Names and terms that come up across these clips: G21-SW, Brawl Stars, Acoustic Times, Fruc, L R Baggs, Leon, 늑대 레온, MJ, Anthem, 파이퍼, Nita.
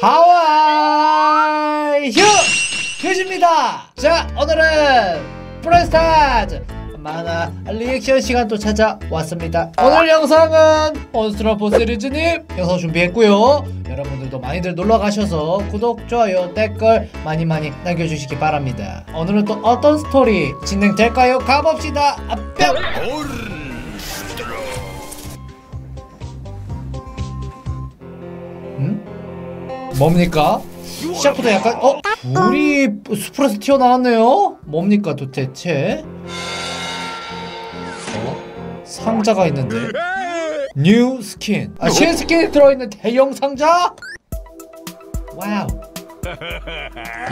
하와이 휴즈입니다. 자, 오늘은 브라운 스타즈 만화 리액션 시간도 찾아왔습니다. 오늘 영상은 혼스트럼프 시리즈님 영상 준비했고요. 여러분들도 많이들 놀러가셔서 구독, 좋아요, 댓글 많이 남겨주시기 바랍니다. 오늘은 또 어떤 스토리 진행될까요? 가봅시다. 뿅! 뭡니까? 시작부터 약간 불이 수풀에서 튀어나왔네요? 뭡니까 도대체? 상자가 있는데? 뉴 스킨! 아, 신스킨이 들어있는 대형 상자? 와우.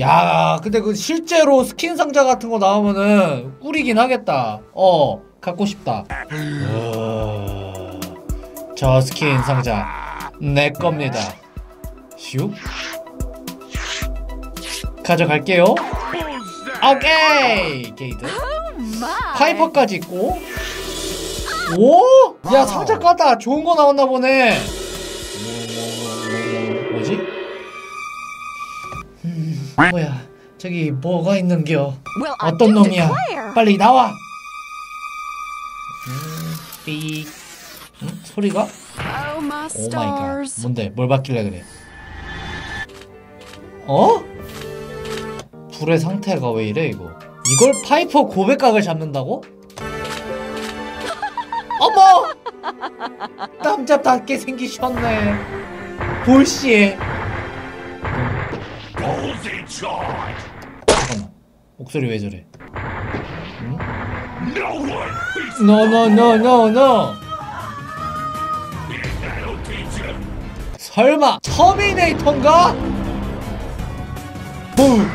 야, 근데 그 실제로 스킨 상자 같은 거 나오면은 꿀이긴 하겠다. 갖고 싶다. 저 스킨 상자 내 겁니다. 슉 가져갈게요. 오케이. 게이드 파이퍼까지 있고. 오? 야, 상자 까다 좋은거 나왔나 보네. 뭐지? 뭐야 저기 뭐가 있는겨. 어떤 놈이야. 빨리 나와. 삐익. 소리가? 오마이갓. 뭔데? 뭘 받길래 그래? 불의 상태가 왜 이래 이거? 이걸 파이퍼 고백각을 잡는다고? 어머! 남자답게 생기셨네. 볼씨에. 잠깐만. 목소리 왜 저래? 응? No. 설마 터미네이터인가? 오우!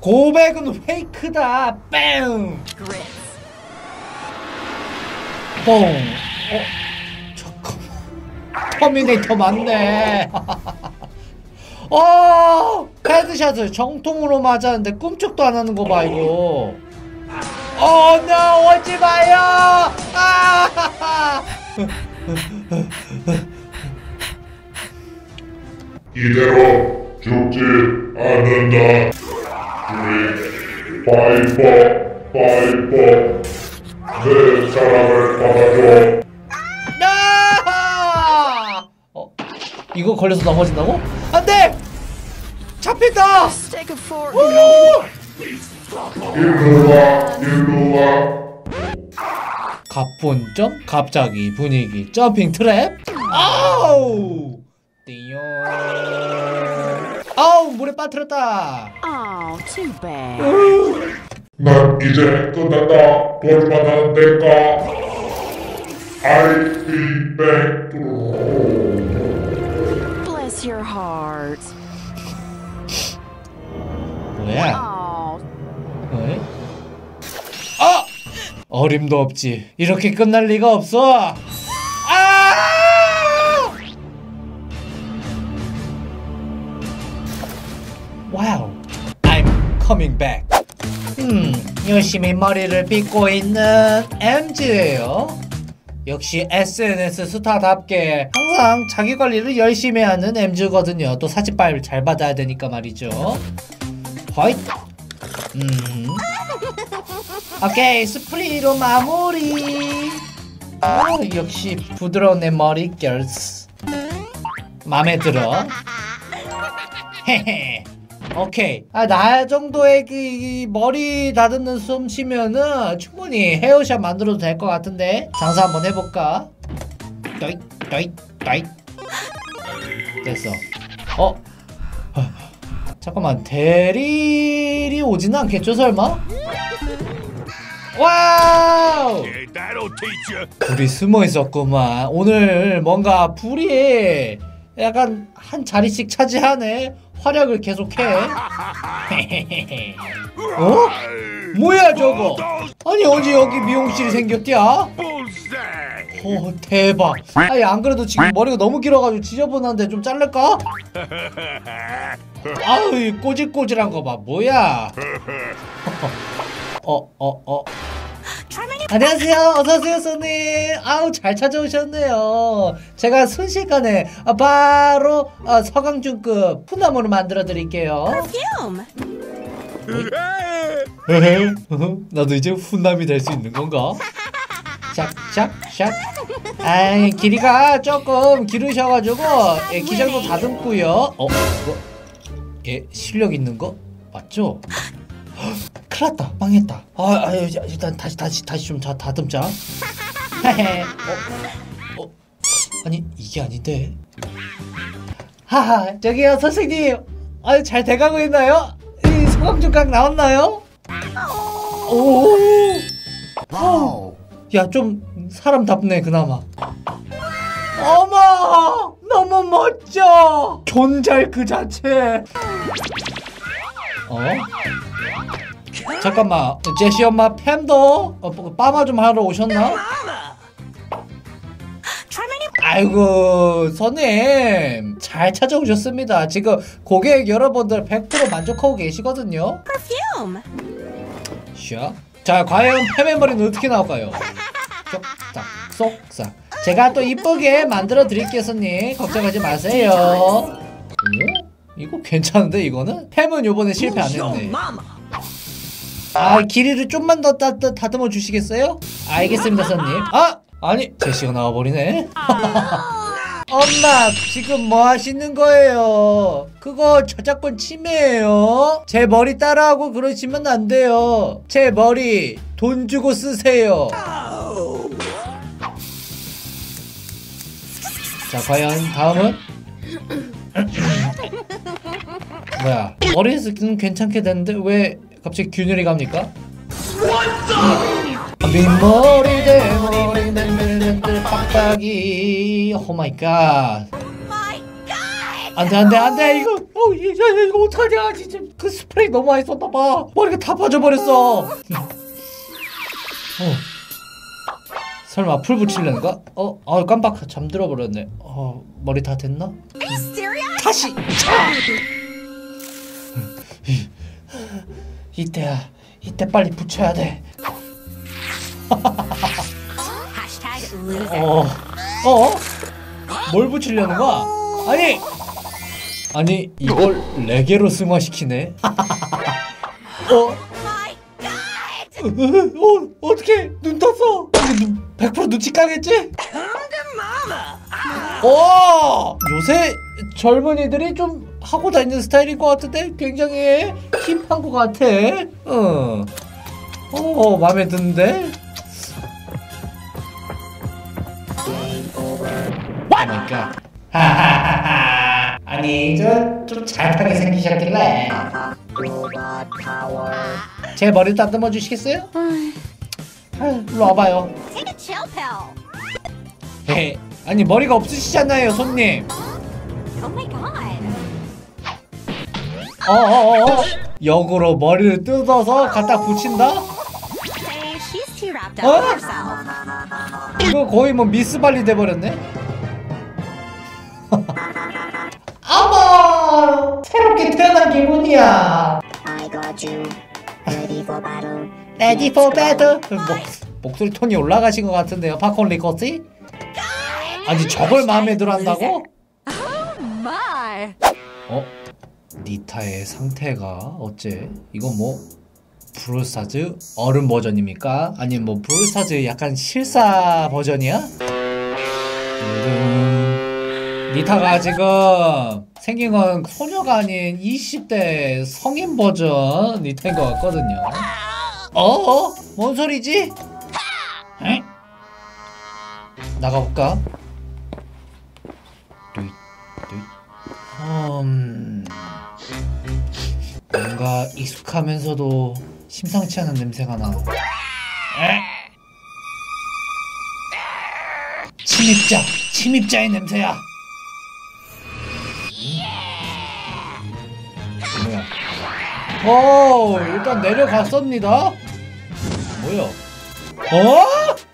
고백은 페이크다. 뺑! 뽕! 잠깐만. 터미네이터 맞네. 헤드샷을 정통으로 맞았는데 꿈쩍도 안 하는 거 봐, 이거. 오지 마요! 이대로 죽지 않는다. 우리 파이퍼 내 사랑을 받아줘. 나! 이거 걸려서 넘어진다고? 안돼! 잡혔다! 우후! 일로와. 갑분점? 갑자기 분위기 점핑 트랩? 아우! 아우, 물에 빠뜨렸다. 아우, too bad. 난 이제 끝났다. 돌만 안 될까? I'll be back. Bless your heart. 뭐야? 왜? 어림도 없지. 이렇게 끝날 리가 없어. 와우. I'm coming back. 열심히 머리를 빗고 있는 MJ예요. 역시 SNS 스타답게 항상 자기관리를 열심히 하는 MJ거든요. 또 사진빨 잘 받아야 되니까 말이죠. 화이트. 오케이, 스프레이로 마무리. 역시 부드러운 내 머릿결 맘에 들어. 헤헤. 오케이. 나 정도의 그 머리 다듬는 숨 쉬면은 충분히 헤어샷 만들어도 될 것 같은데 장사 한번 해볼까? 또잇. 됐어. 잠깐만, 대리이 오지는 않겠죠 설마? 와우! 불이 숨어 있었구만. 오늘 뭔가 불이 약간 한 자리씩 차지하네. 활약을 계속해. 뭐야 저거? 아니 언제 여기 미용실이 생겼디야? 대박. 아니 안 그래도 지금 머리가 너무 길어가지고 지저분한데 좀 자를까? 아우, 꼬질꼬질한 거 봐. 뭐야? 안녕하세요. 어서오세요, 손님. 아우, 잘 찾아오셨네요. 제가 순식간에 바로 서강준급 푸나무를 만들어드릴게요. 나도 이제 훈남이 될 수 있는 건가? 샥샥샥. 아이, 길이가 조금 길으셔가지고, 예, 기절도 다듬고요. 이거? 예, 실력 있는 거? 맞죠? 큰일 났다. 망했다. 일단 다시 좀 다듬자. 아니, 이게 아닌데. 하하, 저기요, 선생님. 아유, 잘 돼가고 있나요? 소강중각 나왔나요? 오! 와우! 야, 좀 사람답네, 그나마. 어머! 너무 멋져! 존잘 그 자체! 잠깐만, 제시 엄마 팸도 빠마 좀 하러 오셨나? 아이고, 선생님 잘 찾아오셨습니다. 지금 고객 여러분들 100% 만족하고 계시거든요. 샤. 자, 과연 팸의 머리는 어떻게 나올까요? 쏙싹 쏙싹. 제가 또 이쁘게 만들어 드릴게요, 손님. 걱정하지 마세요. 이거 괜찮은데, 이거는? 팸은 요번에 실패 안 했네. 아, 길이를 좀만 더 다듬어 주시겠어요? 알겠습니다, 선생님. 아! 아니, 제시가 나와버리네. 엄마, 지금 뭐 하시는 거예요? 그거 저작권 침해예요. 제 머리 따라하고 그러시면 안 돼요. 제 머리 돈 주고 쓰세요. 자, 과연 다음은? 뭐야, 머리에서는 괜찮게 됐는데 왜 갑자기 균열이 갑니까? 민머리 대머리 맨들 빡빡이. 오마이갓. 안돼 안돼 안돼. 이거 이거 어떡하냐. 진짜 그 스프레이 너무 많이 썼나봐. 머리가 다 빠져버렸어. 설마 풀 붙이려는 거야? 깜빡 잠들어 버렸네. 머리 다 됐나? 다시. 이때 빨리 붙여야 돼. 뭘 붙이려는 거야? 아니 이걸 레게로 승화시키네. 어떻게 눈 떴어? 100% 눈치 까겠지? 요새 젊은이들이 좀 하고 다니는 스타일인 것 같은데 굉장히 힙한 것 같아. 마음에 드는데. 그러니까. 아니, 좀 잘하게 생기셨길래. 제 머리 다듬어 주시겠어요? 일로 와봐요. 아니, 머리가 없으시잖아요, 손님. 역으로 머리를 뜯어서 갖다 붙인다? 이거 거의 뭐 미스발리 돼버렸네? 어머! 새롭게 태어난 기분이야. 레디 포 배드. 목소리 톤이 올라가신 것 같은데요, 팝콘 리커티? 아니, 저걸 마음에 들어 한다고? 니타의 상태가 어째? 이거 뭐 브롤스타즈 어른 버전입니까? 아니면 뭐 브롤스타즈 약간 실사 버전이야? 니타가 지금 생긴 건 소녀가 아닌 20대 성인 버전 니타인 것 같거든요. 뭔 소리지? 응? 나가볼까? 뭔가 익숙하면서도 심상치 않은 냄새가 나. 침입자의 냄새야. 일단 내려갔습니다. 뭐야?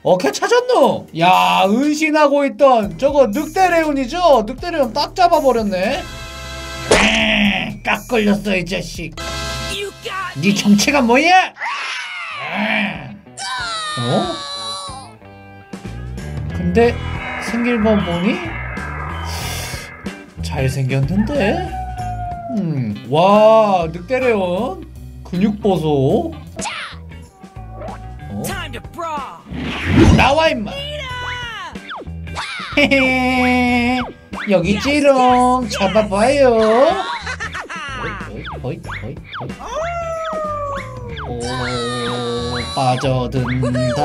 어케 찾았노? 야, 은신하고 있던 저거 늑대 레온이죠? 늑대 레온 딱 잡아버렸네. 딱 걸렸어, 이 자식. 네 정체가 뭐야? 어? 근데 생긴 건 보니 잘생겼는데? 와, 늑대 레온 근육 보소. 어? 나와 임마. 헤헤 여기 찌롱 잡아봐요. 어이 어이 어이. 오 빠져든다.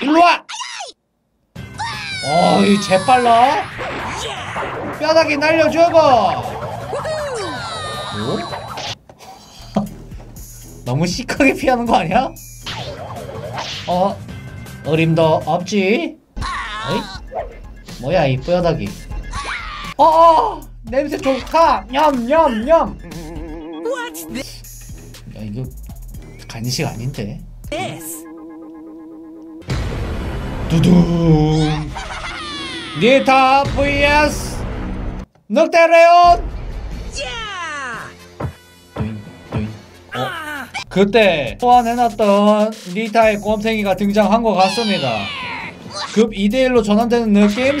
일로와. 어이 재빨라. 뼈다귀 날려줘봐. 너무 시크하게 피하는 거 아니야? 어? 어림도 없지? 어이? 뭐야 이 뼈다귀. 어어! 냄새 좋다! 냠냠냠! 야 이거 간식 아닌데? 두둥! 니타 vs 늑대 레온! 그때 소환해놨던 니타의 꼼생이가 등장한 것 같습니다. 급 2대1로 전환되는 느낌?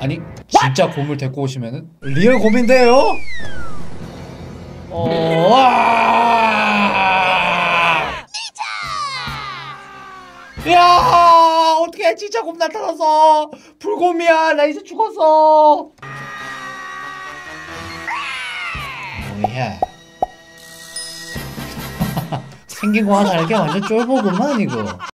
아니 진짜 곰을 데리고 오시면은 리얼 곰인데요? 야 어떻게 진짜 곰 나타나서 불곰이야. 나 이제 죽었어. 뭐야 생긴 거 하나 알게 완전 쫄보구만 이거.